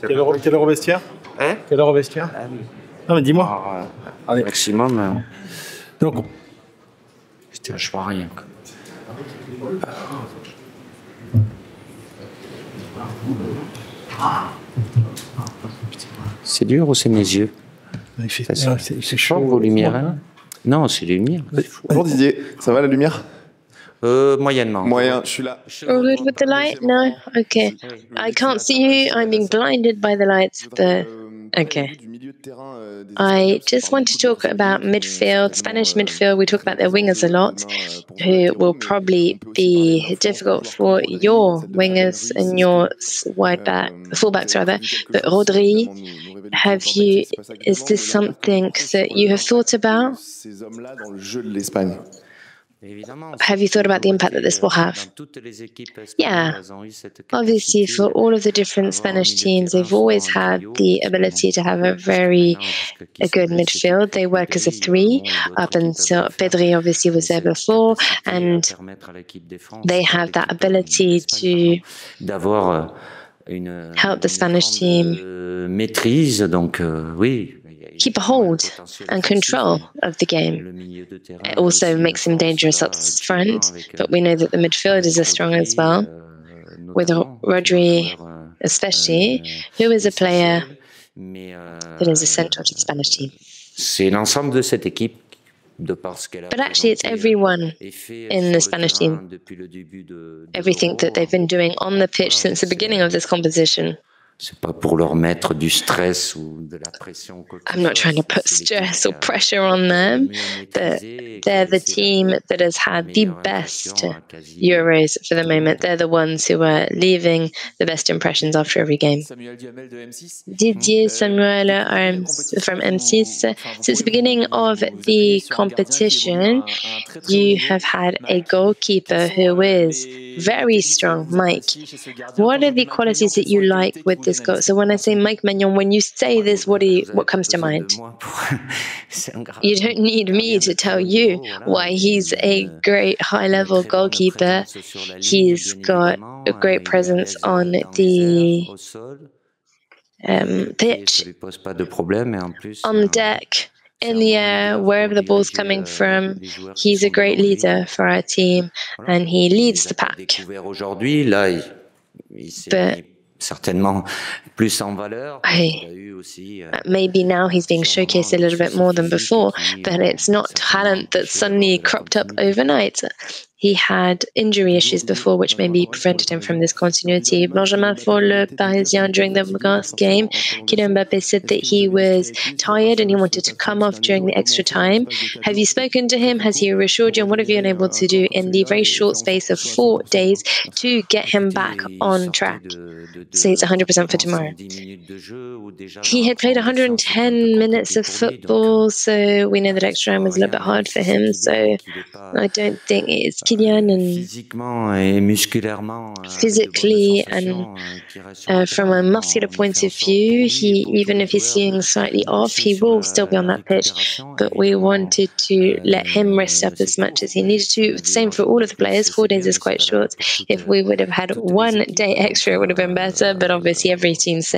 Quelle heure au vestiaire? Quelle heure au vestiaire? Non mais dis-moi. Allez. Maximum. Donc. Putain, je vois rien. C'est dur ou c'est mes yeux? C'est chaud vos lumières. Hein. Non, c'est les lumières. Bonjour Didier, ça va la lumière? Moyennement. Moyen, je suis là. All good with the light? No? Okay. I can't see you. I'm being blinded by the lights. Okay. I just want to talk about midfield, Spanish midfield. We talk about their wingers a lot, who will probably be difficult for your wingers and your wide back, fullbacks rather. But Rodri, is this something that you have thought about? Have you thought about the impact that this will have? Yeah. Obviously, for all of the different Spanish teams, they've always had the ability to have a good midfield. They work as a three, up until Pedri obviously was there before, and they have that ability to help the Spanish team. Keep a hold and control of the game. It also makes them dangerous up front, but we know that the midfielders are strong as well, with Rodri especially, who is a player that is essential to the Spanish team. But actually, it's everyone in the Spanish team, everything that they've been doing on the pitch since the beginning of this competition. I'm not trying to put stress or pressure on them, but they're the team that has had the best Euros for the moment. They're the ones who are leaving the best impressions after every game. Didier Samuel from M6, since the beginning of the competition, you have had a goalkeeper who is very strong, Mike. What are the qualities that you like with this goal? So when I say Mike Maignan, when you say this, what comes to mind? You don't need me to tell you why he's a great high-level goalkeeper. He's got a great presence on the pitch, on deck, in the air, wherever the ball's coming from. He's a great leader for our team, and he leads the pack. But maybe now he's being showcased a little bit more than before, but it's not talent that suddenly cropped up overnight. He had injury issues before, which maybe prevented him from this continuity. Benjamin for Le Parisien during the last game, Kylian Mbappé said that he was tired and he wanted to come off during the extra time. Have you spoken to him? Has he reassured you? And what have you been able to do in the very short space of 4 days to get him back on track? So it's 100% for tomorrow. He had played 110 minutes of football, so we know that extra time was a little bit hard for him. So I don't think it's Kylian, and physically and from a muscular point of view, even if he's seeing slightly off, he will still be on that pitch. But we wanted to let him rest up as much as he needed to. Same for all of the players. 4 days is quite short. If we would have had 1 day extra, it would have been better. But obviously, every team is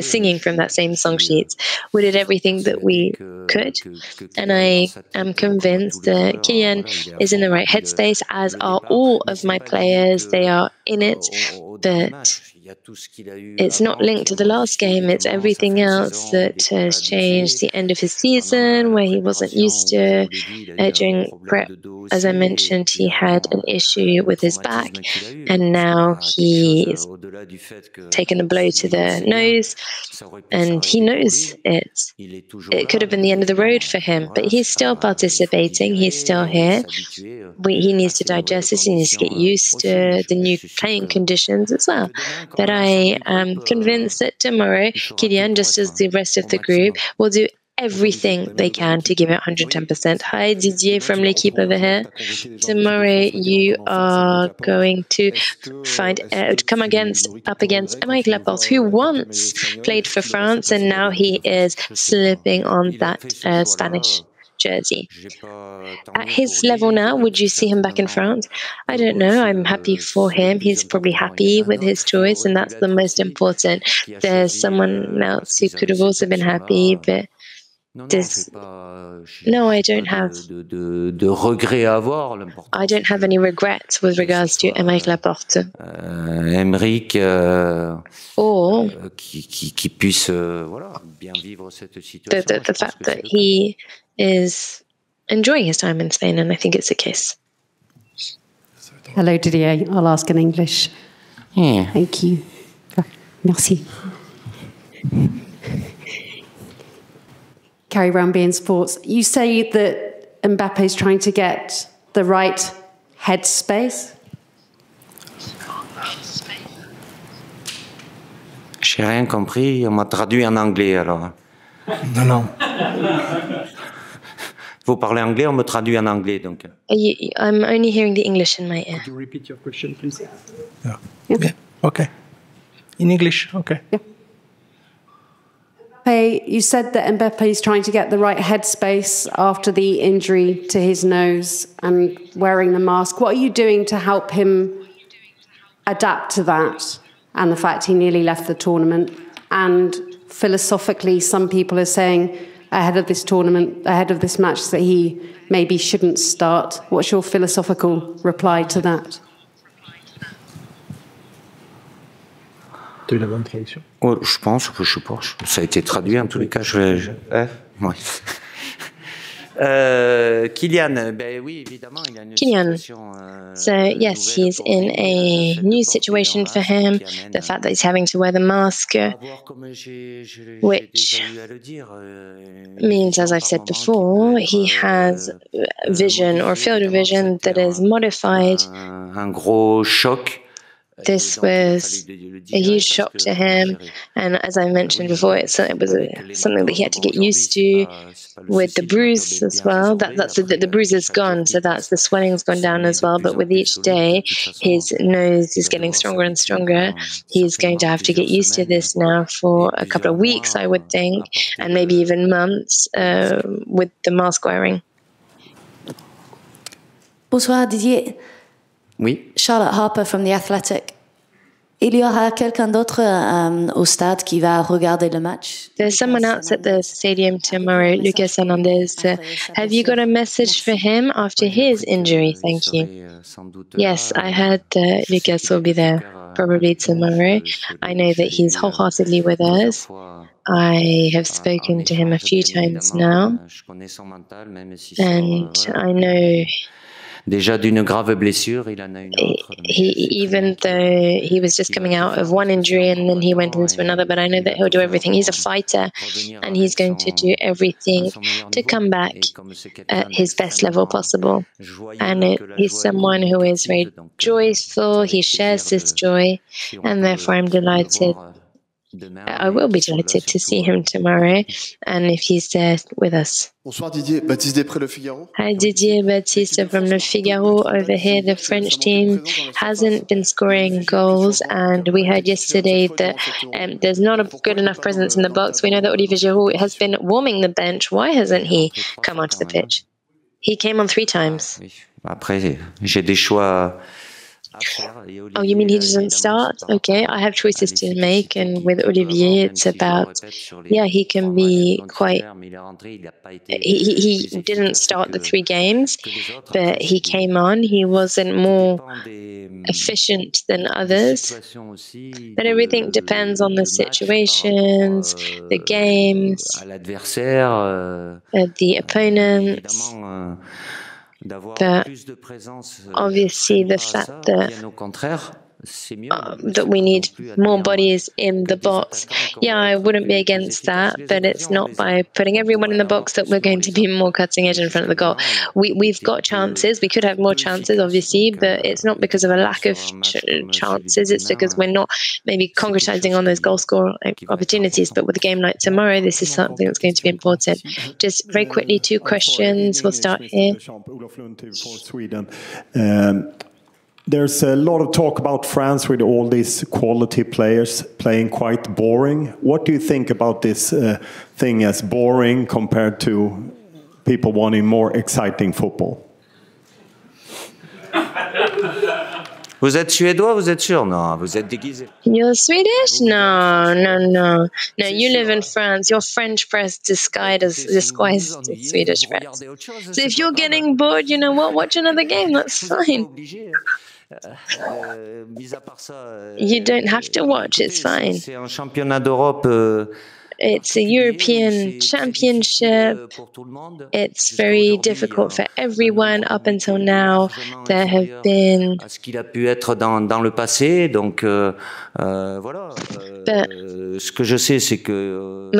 singing from that same song sheet. We did everything that we could, and I am convinced that Kylian is in the right headspace, as are all of my players. They are in it, but it's not linked to the last game. It's everything else that has changed. The end of his season, where he wasn't used to during prep. As I mentioned, he had an issue with his back, and now he's taken a blow to the nose, and he knows it. It could have been the end of the road for him, but he's still participating. He's still here. He needs to digest this. He needs to get used to the new playing conditions as well. But I am convinced that tomorrow, Kylian, just as the rest of the group, will do everything they can to give it 110%. Hi, Didier from L'Equipe over here. Tomorrow, you are going to come up against Emmerich Laporte, who once played for France, and now he is slipping on that Spanish jersey. At his level now, would you see him back in France? I don't know. I'm happy for him. He's probably happy with his choice, and that's the most important. There's someone else who could have also been happy, but I don't have. I don't have any regrets with regards to Emmerich Laporte. The fact that he is enjoying his time in Spain, and I think it's the case. Hello, Didier. I'll ask in English. Yeah. Thank you. Merci. Carrie Brown, BeIN Sports. You say that Mbappé is trying to get the right headspace. J'ai rien compris. On m'a traduit en anglais alors. Non, non. Vous parlez anglais, on me traduit en anglais donc. I'm only hearing the English in my ear. Could you repeat your question, please? Yeah. Yeah. Okay. In English. Okay. Yeah. You said that Mbappé is trying to get the right headspace after the injury to his nose and wearing the mask. What are you doing to help him adapt to that and the fact he nearly left the tournament? And philosophically, some people are saying ahead of this tournament, ahead of this match, that he maybe shouldn't start. What's your philosophical reply to that? Oh, je pense. Ça a été traduit en tous les cas. Ouais. Kylian. So, yes, he's in a new situation for him. The fact that he's having to wear the mask, which means, as I've said before, he has a vision or a field of vision that is modified. Un gros choc. This was a huge shock to him, and as I mentioned before, it was something that he had to get used to with the bruise as well. The bruise is gone, so that's the swelling's gone down as well, but with each day, his nose is getting stronger and stronger. He's going to have to get used to this now for a couple of weeks, I would think, and maybe even months with the mask wearing. Bonsoir, Didier. Oui. Charlotte Harper from The Athletic. Il y aura quelqu'un d'autre au stade qui va regarder le match. There's someone else at the stadium tomorrow, Lucas Hernandez. Have you got a message for him after his injury? Thank you. Yes, I heard that Lucas will be there probably tomorrow. I know that he's wholeheartedly with us. I have spoken to him a few times now, and I know. Even though he was just coming out of one injury and then he went into another, but I know that he'll do everything. He's a fighter, and he's going to do everything to come back at his best level possible. And he's someone who is very joyful. He shares this joy, and therefore I'm delighted. I will be delighted to see him tomorrow, and if he's there with us. Bonsoir, Didier. Baptiste Desprez, Le Figaro. Hi, Didier. Baptiste from Le Figaro over here. The French team hasn't been scoring goals, and we heard yesterday that there's not a good enough presence in the box. We know that Olivier Giroud has been warming the bench. Why hasn't he come onto the pitch? He came on 3 times. Après, j'ai des choix. Oh, you mean he doesn't start? Okay, I have choices to make, and with Olivier, it's about, yeah, he can be quite, he didn't start the 3 games, but he came on, he wasn't more efficient than others, but everything depends on the situations, the games, the opponents. But obviously the fact that we need more bodies in the box, yeah, I wouldn't be against that, but it's not by putting everyone in the box that we're going to be more cutting edge in front of the goal. We've got chances, we could have more chances obviously, but it's not because of a lack of chances, it's because we're not maybe concretizing on those goal score opportunities. But with a game like tomorrow, this is something that's going to be important. Just very quickly, 2 questions, we'll start here. There's a lot of talk about France with all these quality players playing quite boring. What do you think about this thing as boring compared to people wanting more exciting football. Vous êtes suédois, vous êtes sûr? Non, vous êtes déguisé. You're Swedish? No, no, no. No, you live in France. Your French press disguised as Swedish press. So if you're getting bored, you know what? Watch another game. That's fine. You don't have to watch. It's fine. It's a European championship. It's very difficult for everyone. Up until now, there have been... But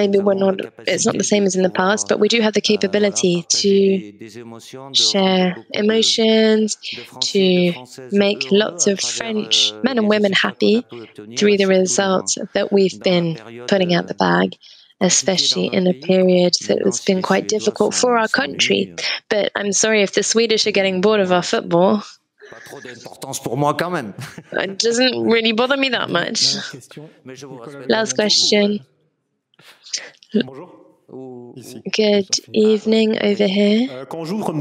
maybe we're not, it's not the same as in the past, but we do have the capability to share emotions, to make lots of French men and women happy through the results that we've been putting out the bag, especially in a period that has been quite difficult for our country. But I'm sorry if the Swedish are getting bored of our football. It doesn't really bother me that much. Last question. Good evening over here. When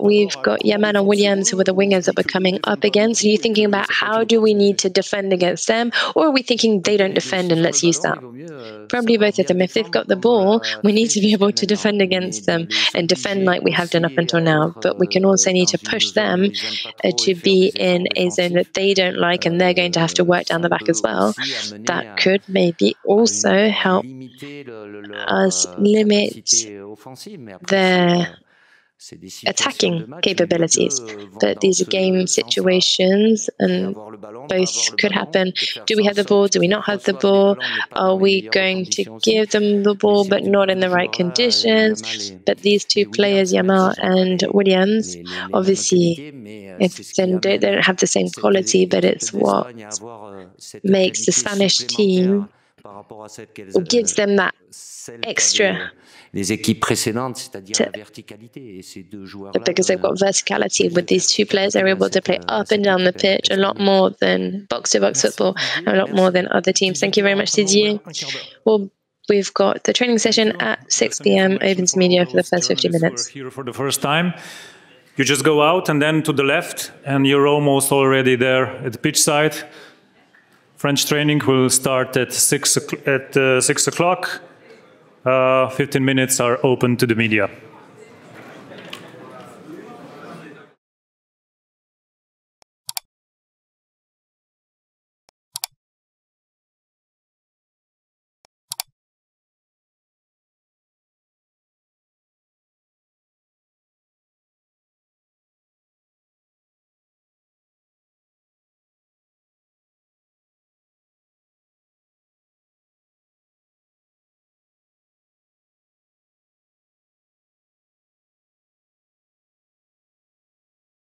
we've got Yamal and Williams, who are the wingers that we're coming up against, are you thinking about how do we need to defend against them, or are we thinking they don't defend and let's use that? Probably both of them. If they've got the ball, we need to be able to defend against them and defend like we have done up until now. But we can also need to push them to be in a zone that they don't like, and they're going to have to work down the back as well. That could maybe also help us limit their attacking capabilities. But these are game situations and both could happen. Do we have the ball? Do we not have the ball? Are we going to give them the ball but not in the right conditions? But these two players, Yamal and Williams, obviously they don't have the same quality, but it's what makes the Spanish team, gives them that extra, because they've got verticality. With these two players, they're able to play up and down the pitch a lot more than box-to-box football, a lot more than other teams. Thank you very much, Didier. Well, we've got the training session at 6 p.m. open to media for the first 50 minutes. Here for the first time. You just go out and then to the left, and you're almost already there at the pitch side. French training will start at 6 o'clock. 15 minutes are open to the media.